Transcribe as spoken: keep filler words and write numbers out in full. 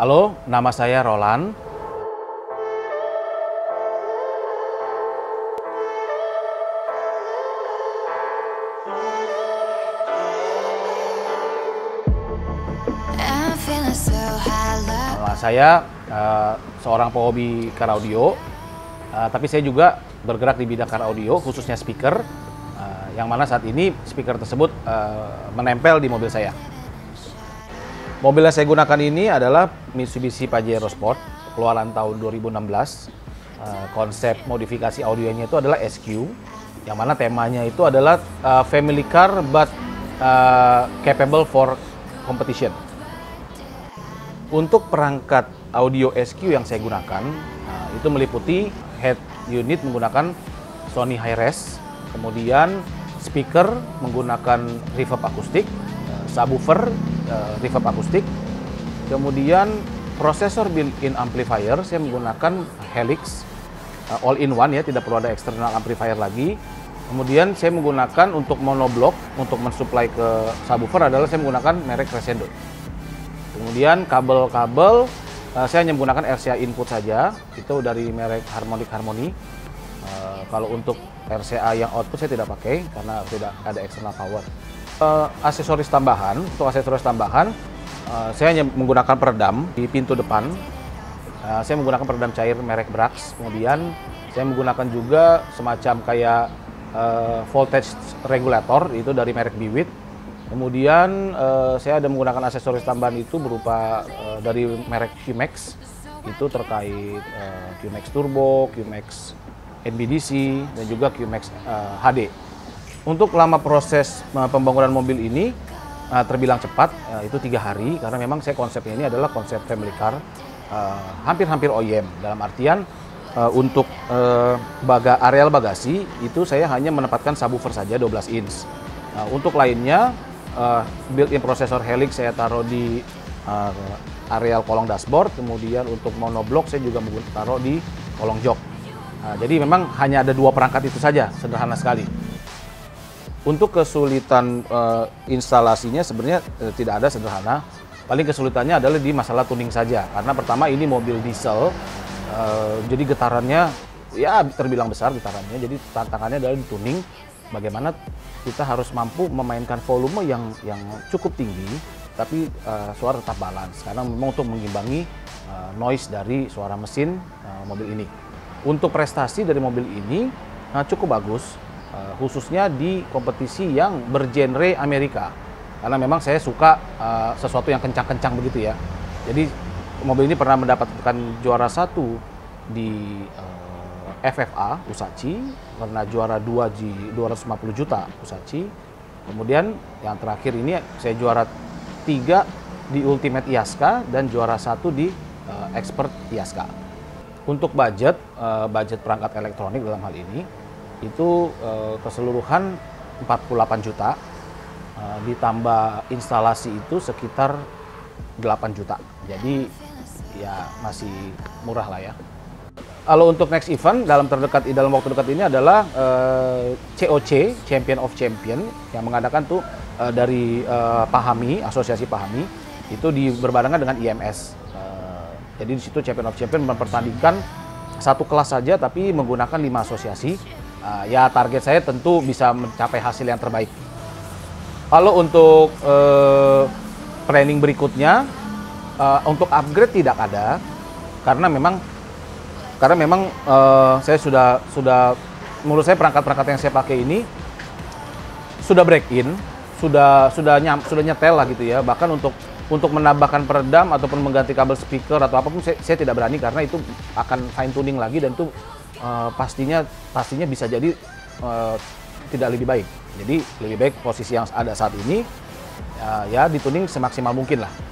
Halo, nama saya Roland. Nah, saya uh, seorang pehobi car audio, uh, tapi saya juga bergerak di bidang car audio, khususnya speaker, uh, yang mana saat ini speaker tersebut uh, menempel di mobil saya. Mobil yang saya gunakan ini adalah Mitsubishi Pajero Sport, keluaran tahun dua ribu enam belas. Uh, konsep modifikasi audionya itu adalah S Q, yang mana temanya itu adalah uh, family car but uh, capable for competition. Untuk perangkat audio S Q yang saya gunakan, uh, itu meliputi head unit menggunakan Sony Hi-Res, kemudian speaker menggunakan Reverb Acoustic, uh, subwoofer Reverb Acoustic, kemudian prosesor built-in amplifier saya menggunakan Helix all-in-one ya, tidak perlu ada external amplifier lagi. Kemudian saya menggunakan untuk monoblock untuk mensuplai ke subwoofer adalah saya menggunakan merek Crescendo. Kemudian kabel-kabel saya hanya menggunakan R C A input saja, itu dari merek Harmonic Harmony. Kalau untuk R C A yang output saya tidak pakai karena tidak ada external power. Uh, aksesoris tambahan, untuk aksesoris tambahan uh, saya hanya menggunakan peredam di pintu depan. Uh, saya menggunakan peredam cair merek Brax. Kemudian saya menggunakan juga semacam kayak uh, voltage regulator itu dari merek Bewith. Kemudian uh, saya ada menggunakan aksesoris tambahan itu berupa uh, dari merek Qmax, itu terkait uh, Qmax Turbo, Qmax N B D C dan juga Qmax uh, H D. Untuk lama proses pembangunan mobil ini terbilang cepat, itu tiga hari, karena memang saya konsepnya ini adalah konsep family car, hampir-hampir O E M. Dalam artian untuk baga areal bagasi itu saya hanya menempatkan subwoofer saja dua belas inch. Untuk lainnya built-in processor Helix saya taruh di areal kolong dashboard, kemudian untuk monoblock saya juga taruh di kolong jok. Jadi memang hanya ada dua perangkat itu saja, sederhana sekali. Untuk kesulitan uh, instalasinya sebenarnya uh, tidak ada, sederhana. Paling kesulitannya adalah di masalah tuning saja. Karena pertama ini mobil diesel, uh, jadi getarannya ya terbilang besar getarannya. Jadi tantangannya adalah di tuning. Bagaimana kita harus mampu memainkan volume yang yang cukup tinggi, tapi uh, suara tetap balance. Karena memang untuk mengimbangi uh, noise dari suara mesin uh, mobil ini. Untuk prestasi dari mobil ini uh, cukup bagus. Uh, khususnya di kompetisi yang bergenre Amerika, karena memang saya suka uh, sesuatu yang kencang-kencang begitu ya. Jadi mobil ini pernah mendapatkan juara satu di uh, F F A Usaci, pernah juara dua di dua ratus lima puluh juta Usaci, kemudian yang terakhir ini saya juara tiga di Ultimate I A S C A dan juara satu di uh, Expert I A S C A. Untuk budget, uh, budget perangkat elektronik dalam hal ini itu eh, keseluruhan empat puluh delapan juta, eh, ditambah instalasi itu sekitar delapan juta. Jadi ya masih murah lah ya. Kalau untuk next event dalam terdekat dalam waktu dekat ini adalah eh, C O C, Champion of Champion, yang mengadakan tuh eh, dari eh, Pahami, Asosiasi Pahami, itu di berbarengan dengan I M S. Eh, jadi di situ Champion of Champion mempertandingkan satu kelas saja tapi menggunakan lima asosiasi. Uh, ya target saya tentu bisa mencapai hasil yang terbaik. Kalau untuk uh, planning berikutnya, uh, untuk upgrade tidak ada, karena memang karena memang uh, saya sudah sudah menurut saya perangkat-perangkat yang saya pakai ini sudah break in, sudah sudah nyam, sudah nyetel lah gitu ya. Bahkan untuk untuk menambahkan peredam ataupun mengganti kabel speaker atau apapun saya, saya tidak berani, karena itu akan fine tuning lagi dan itu Uh, pastinya pastinya bisa jadi uh, tidak lebih baik. Jadi lebih baik posisi yang ada saat ini uh, ya dituning semaksimal mungkin lah.